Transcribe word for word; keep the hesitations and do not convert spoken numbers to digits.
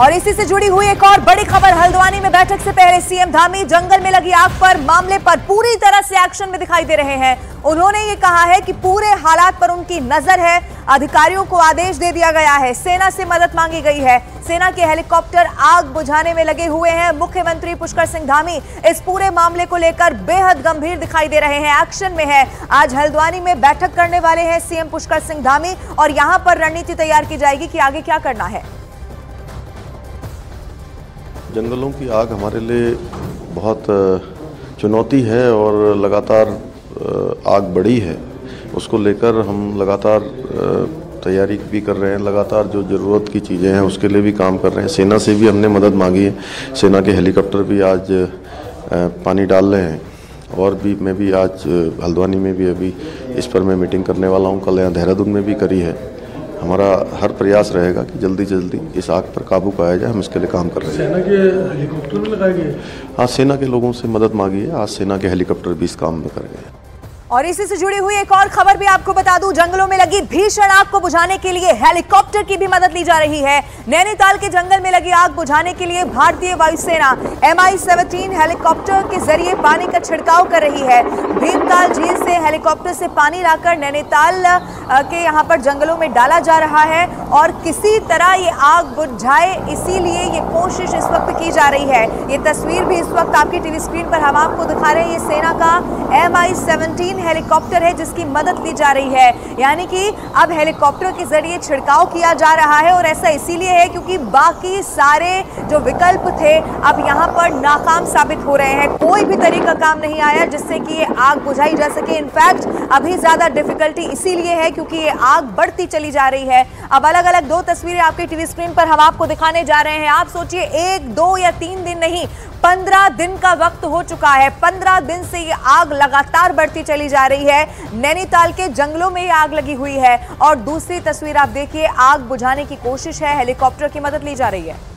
और इसी से जुड़ी हुई एक और बड़ी खबर, हल्द्वानी में बैठक से पहले सीएम धामी जंगल में लगी आग पर मामले पर पूरी तरह से एक्शन में दिखाई दे रहे हैं। उन्होंने ये कहा है कि पूरे हालात पर उनकी नजर है, अधिकारियों को आदेश दे दिया गया है, सेना से मदद मांगी गई है, सेना के हेलीकॉप्टर आग बुझाने में लगे हुए हैं। मुख्यमंत्री पुष्कर सिंह धामी इस पूरे मामले को लेकर बेहद गंभीर दिखाई दे रहे हैं, एक्शन में है। आज हल्द्वानी में बैठक करने वाले हैं सीएम पुष्कर सिंह धामी और यहाँ पर रणनीति तैयार की जाएगी कि आगे क्या करना है। जंगलों की आग हमारे लिए बहुत चुनौती है और लगातार आग बढ़ी है, उसको लेकर हम लगातार तैयारी भी कर रहे हैं, लगातार जो ज़रूरत की चीज़ें हैं उसके लिए भी काम कर रहे हैं। सेना से भी हमने मदद मांगी है, सेना के हेलीकॉप्टर भी आज पानी डाल रहे हैं और भी मैं भी आज हल्द्वानी में भी अभी इस पर मैं मीटिंग करने वाला हूँ, कल यहाँ देहरादून में भी करी है। हमारा हर प्रयास रहेगा कि जल्दी जल्दी इस आग पर काबू पाया जाए, हम इसके लिए काम कर रहे हैं। सेना के हेलीकॉप्टर भी लगाए गए, हाँ सेना के लोगों से मदद मांगी है, आज सेना के हेलीकॉप्टर भी इस काम में कर गए। और इसी से जुड़ी हुई एक और खबर भी आपको बता दूं, जंगलों में लगी भीषण आग को बुझाने के लिए हेलीकॉप्टर की भी मदद ली जा रही है। नैनीताल के जंगल में लगी आग बुझाने के लिए भारतीय वायुसेना एम आई सत्रह हेलीकॉप्टर के जरिए पानी का छिड़काव कर रही है। भीमताल झील से हेलीकॉप्टर से पानी लाकर नैनीताल के यहाँ पर जंगलों में डाला जा रहा है और किसी तरह ये आग बुझाए, इसीलिए ये कोशिश इस वक्त की जा रही है। ये तस्वीर भी इस वक्त आपकी टीवी स्क्रीन पर हम आपको दिखा रहे हैं, ये सेना का एम आई सत्रह हेलीकॉप्टर है जिसकी मदद ली जा रही है। यानी कि अब हेलीकॉप्टर के जरिए छिड़काव किया जा रहा है और ऐसा इसीलिए है क्योंकि बाकी सारे जो विकल्प थे अब यहाँ पर नाकाम साबित हो रहे हैं। कोई भी तरीका काम नहीं आया जिससे कि ये आग बुझाई जा सके। इनफैक्ट अभी ज्यादा डिफिकल्टी इसीलिए है क्योंकि ये आग बढ़ती चली जा रही है। अब अलग अलग दो तस्वीरें आपकी टीवी स्क्रीन पर हम आपको दिखाने जा रहे हैं। आप सोचिए, एक दो या तीन दिन नहीं, पंद्रह दिन का वक्त हो चुका है। पंद्रह दिन से ये आग लगातार बढ़ती चली जा रही है। नैनीताल के जंगलों में ये आग लगी हुई है और दूसरी तस्वीर आप देखिए, आग बुझाने की कोशिश है, हेलीकॉप्टर की मदद ली जा रही है।